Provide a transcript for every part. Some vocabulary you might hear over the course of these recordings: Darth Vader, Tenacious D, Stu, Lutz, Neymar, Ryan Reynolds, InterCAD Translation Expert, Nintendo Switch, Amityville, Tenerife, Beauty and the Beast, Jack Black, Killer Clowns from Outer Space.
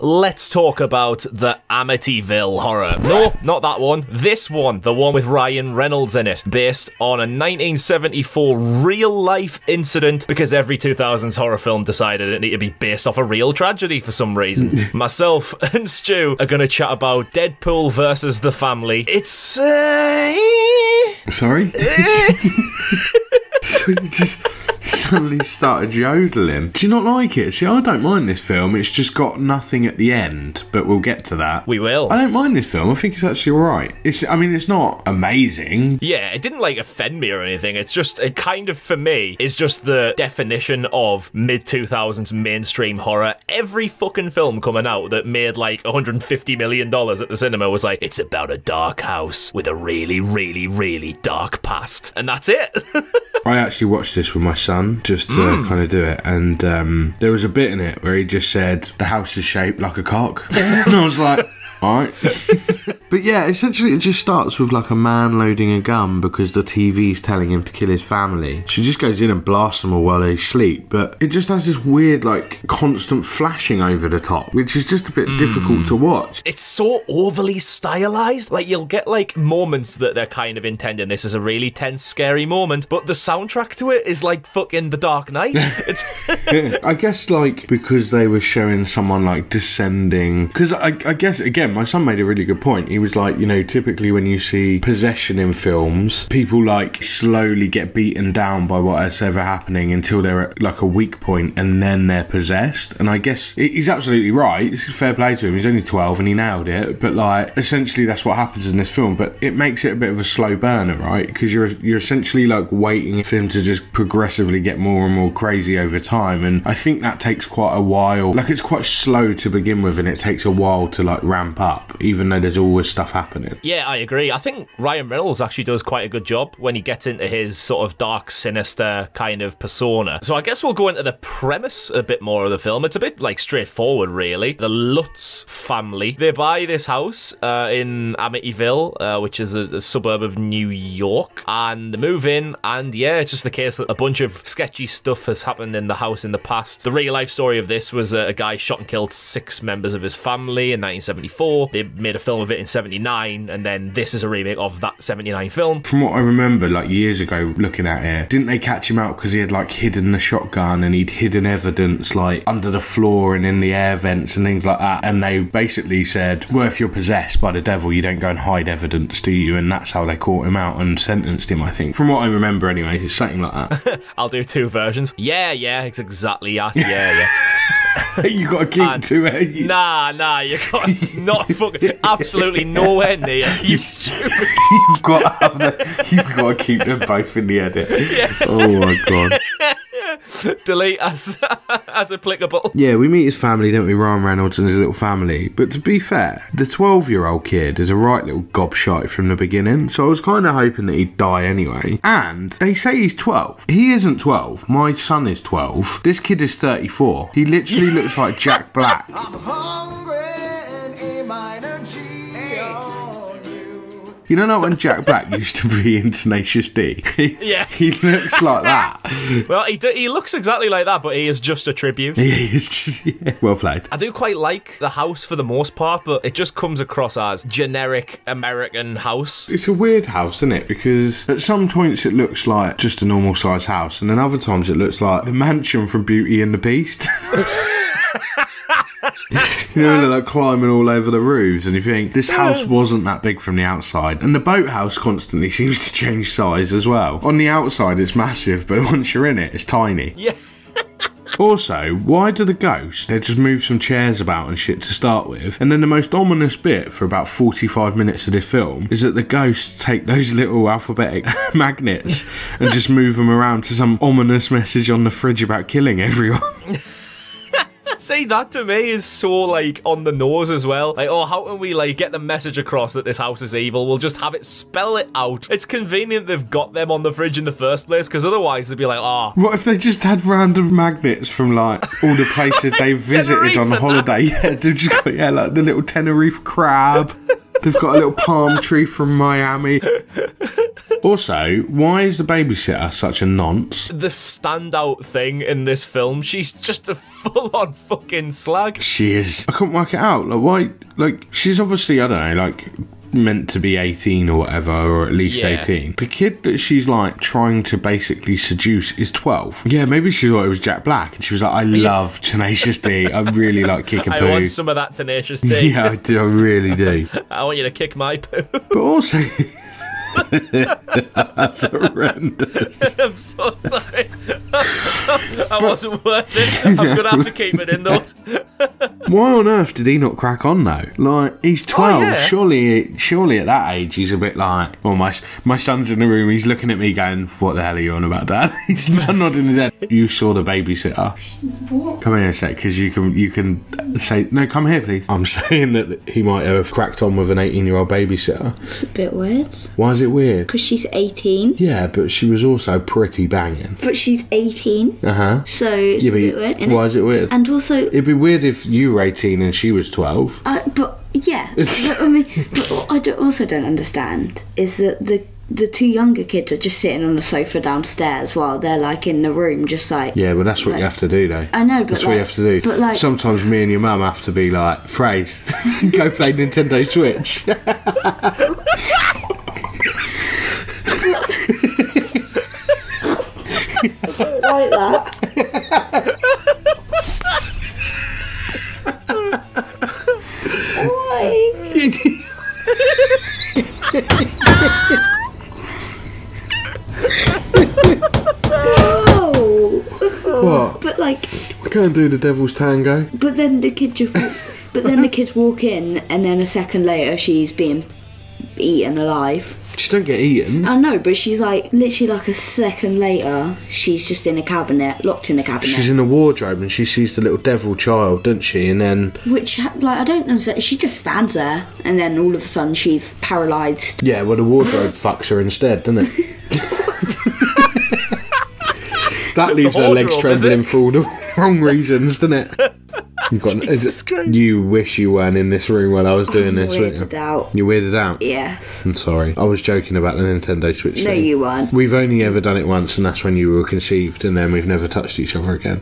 Let's talk about the Amityville horror. No, not that one. This one, the one with Ryan Reynolds in it, based on a 1974 real-life incident because every 2000s horror film decided it needed to be based off a real tragedy for some reason. Myself and Stu are going to chat about Deadpool versus the Family. It's... Sorry? So you just suddenly started yodeling. Do you not like it? See, I don't mind this film. It's just got nothing at the end, but we'll get to that. We will. I don't mind this film. I think it's actually alright. I mean, it's not amazing. Yeah, it didn't, like, offend me or anything. It's just, it kind of, for me, is just the definition of mid-2000s mainstream horror. Every fucking film coming out that made, like, $150 million at the cinema was like, it's about a dark house with a really, really, really dark past. And that's it. I actually watched this with my son just to kind of do it, and there was a bit in it where he just said the house is shaped like a cock, and I was like, alright. But yeah, essentially it just starts with like a man loading a gun because the TV's telling him to kill his family. So he just goes in and blasts them all while they sleep, but it just has this weird like constant flashing over the top, which is just a bit difficult to watch. It's so overly stylized. Like, you'll get like moments that they're kind of intending this is a really tense, scary moment, but the soundtrack to it is like fucking The Dark Knight. It's I guess like because they were showing someone like descending, because I guess again, my son made a really good point. He was like, you know, typically when you see possession in films, people like slowly get beaten down by what's ever happening until they're at like a weak point and then they're possessed. And I guess he's absolutely right. It's fair play to him. He's only 12 and he nailed it. But like, essentially that's what happens in this film. But it makes it a bit of a slow burner, right? Because you're essentially like waiting for him to just progressively get more and more crazy over time. And I think that takes quite a while. Like, it's quite slow to begin with and it takes a while to like ramp up, even though there's always stuff happening. Yeah, I agree. I think Ryan Reynolds actually does quite a good job when he gets into his sort of dark, sinister kind of persona. So I guess we'll go into the premise a bit more of the film. It's a bit like straightforward, really. The Lutz family, they buy this house in Amityville, which is a suburb of New York, and they move in, and yeah, it's just the case that a bunch of sketchy stuff has happened in the house in the past. The real life story of this was a guy shot and killed 6 members of his family in 1974. They made a film of it in 79, and then this is a remake of that 79 film. From what I remember, like years ago looking at it, didn't they catch him out because he had like hidden the shotgun and he'd hidden evidence like under the floor and in the air vents and things like that, and they basically said, well, if you're possessed by the devil you don't go and hide evidence, do you? And that's how they caught him out and sentenced him, I think. From what I remember anyway, it's something like that. I'll do 2 versions. Yeah, it's exactly that. Yeah. You got to keep to it. Nah, you got not fucking absolutely nowhere near. You stupid. You've got to keep them both in the edit. Yeah. Oh my god. Delete as applicable. Yeah, we meet his family, don't we? Ryan Reynolds and his little family. But to be fair, the 12-year-old kid is a right little gobshite from the beginning, so I was kind of hoping that he'd die anyway. And they say he's 12. He isn't 12. My son is 12. This kid is 34. He literally looks like Jack Black. I'm hungry and in my energy. You know, not when Jack Black used to be in Tenacious D? Yeah. He looks like that. Well, he looks exactly like that, but he is just a tribute. He is just, yeah. Well played. I do quite like the house for the most part, but it just comes across as generic American house. It's a weird house, isn't it? Because at some points it looks like just a normal sized house, and then other times it looks like the mansion from Beauty and the Beast. You know, they're like climbing all over the roofs, and you think this house wasn't that big from the outside. And the boathouse constantly seems to change size as well. On the outside it's massive, but once you're in it it's tiny. Yeah. Also, why do the ghosts, they just move some chairs about and shit to start with, and then the most ominous bit for about 45 minutes of this film is that the ghosts take those little alphabetic magnets and just move them around to some ominous message on the fridge about killing everyone. See, that to me is so, like, on the nose as well. Like, oh, how can we, like, get the message across that this house is evil? We'll just have it spell it out. It's convenient they've got them on the fridge in the first place, because otherwise they'd be like, ah. Oh. What if they just had random magnets from, like, all the places they visited on holiday? Yeah, they've just got, yeah, like, the little Tenerife crab. They've got a little palm tree from Miami. Also, why is the babysitter such a nonce? The standout thing in this film, she's just a full-on fucking slag. She is. I couldn't work it out. Like, why? Like, she's obviously, I don't know, like, meant to be 18 or whatever, or at least 18. The kid that she's, like, trying to basically seduce is 12. Yeah, maybe she thought it was Jack Black, and she was like, I love Tenacious D. I really like kicking poo. I want some of that Tenacious D. Yeah, I do. I really do. I want you to kick my poo. But also... That's horrendous. I'm so sorry. I wasn't worth it. I'm going to have to keep it in those. Why on earth did he not crack on though? Like, he's 12. Oh, yeah. Surely at that age he's a bit like, oh, my son's in the room, he's looking at me going, what the hell are you on about, Dad? He's nodding his head. You saw the babysitter. What? Come here a sec, because you can say, no, come here please. I'm saying that he might have cracked on with an 18-year-old babysitter. It's a bit weird. Why is it weird? Because she's 18. Yeah, but she was also pretty banging. But she's 18. Uh-huh. So it's a bit weird. Isn't why it? Is it weird? And also... It'd be weird if you were 18 and she was 12. But, yeah. But, I mean, but what I also don't understand is that the two younger kids are just sitting on the sofa downstairs while they're like in the room just like... Yeah, but that's what you have to do though. I know, but that's what you have to do. But like... Sometimes me and your mum have to be like, phrase, go play Nintendo Switch. I don't like that. Why? What? But like, I can't do the devil's tango. But then the kid just, walk in, and then a second later she's being eaten alive. She don't get eaten. I know, but she's like, literally like a second later, she's just in a cabinet, locked in a cabinet. She's in a wardrobe and she sees the little devil child, doesn't she? And then... Which, like, I don't understand. She just stands there and then all of a sudden she's paralysed. Yeah, well, the wardrobe fucks her instead, doesn't it? That leaves her legs trembling for all the wrong reasons, doesn't it? You wish you weren't in this room while I was doing this, weren't you? You weirded out? Yes. I'm sorry. I was joking about the Nintendo Switch thing. No, you weren't. We've only ever done it once, and that's when you were conceived, and then we've never touched each other again.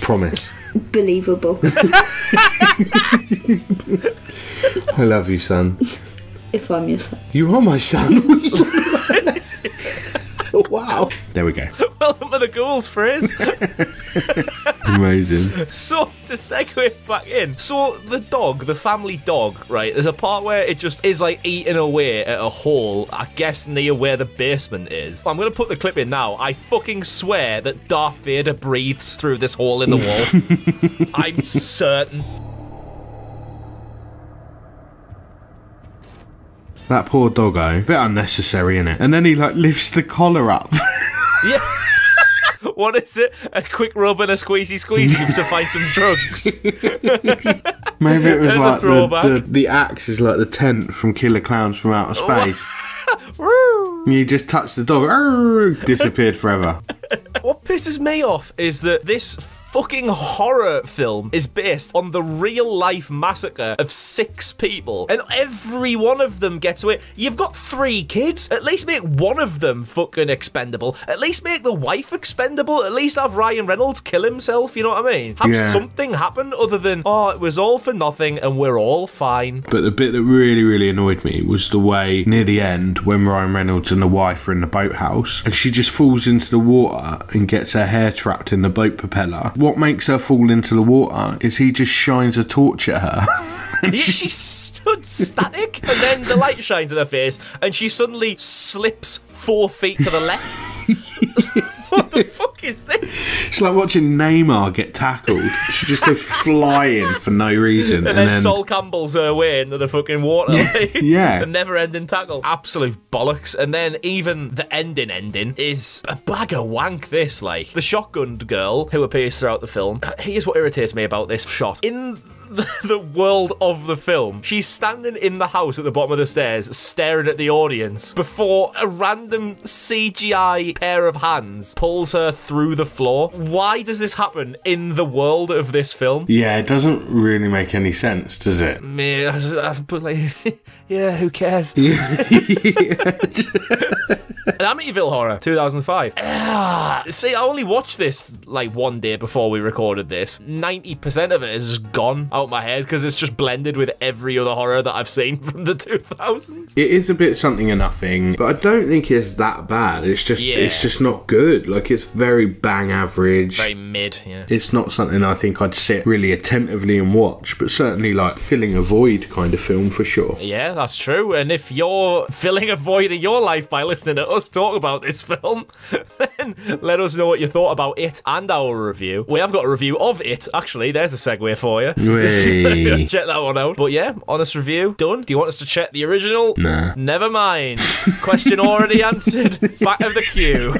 Promise. Believable. I love you, son. If I'm your son. You are my son. Wow. There we go. Welcome to the ghouls, Frizz. Amazing. So, to segue back in, so the dog, the family dog, right, there's a part where it just is like eating away at a hole, I guess near where the basement is. I'm going to put the clip in now. I fucking swear that Darth Vader breathes through this hole in the wall. I'm certain. That poor doggo. Bit unnecessary, innit? And then he, like, lifts the collar up. Yeah. What is it? A quick rub and a squeezy to find some drugs. Maybe it was there's like the axe is like the tent from Killer Clowns from Outer Space. You just touched the dog, disappeared forever. What pisses me off is that this fucking horror film is based on the real-life massacre of 6 people, and every one of them gets away. You've got 3 kids. At least make one of them fucking expendable. At least make the wife expendable. At least have Ryan Reynolds kill himself, you know what I mean? Have something happen other than, oh, it was all for nothing and we're all fine. But the bit that really, really annoyed me was the way near the end when Ryan Reynolds and the wife are in the boathouse and she just falls into the water and gets her hair trapped in the boat propeller. What makes her fall into the water is he just shines a torch at her. She stood static, and then the light shines in her face, and she suddenly slips 4 feet to the left. What the fuck is this? It's like watching Neymar get tackled. She just goes flying for no reason. And then Sol Campbell's her way into the fucking water. Yeah. The never-ending tackle. Absolute bollocks. And then even the ending is a bag of wank, this, like. The shotgun girl, who appears throughout the film, here's what irritates me about this shot. In... the world of the film. She's standing in the house at the bottom of the stairs, staring at the audience, before a random CGI pair of hands pulls her through the floor. Why does this happen in the world of this film? Yeah, it doesn't really make any sense, does it? Yeah, who cares? Amityville Horror, 2005. See, I only watched this like one day before we recorded this. 90% of it is gone out my head because it's just blended with every other horror that I've seen from the 2000s. It is a bit something or nothing, but I don't think it's that bad. It's just, it's just not good. Like, it's very bang average. Very mid, yeah. It's not something I think I'd sit really attentively and watch, but certainly like filling a void kind of film for sure. Yeah, that's true. And if you're filling a void in your life by listening to us talk about this film, then let us know what you thought about it and our review. We have got a review of it, actually. There's a segue for you. Check that one out. But yeah, honest review, done. Do you want us to check the original? Nah. Never mind. Question already answered. Back of the queue.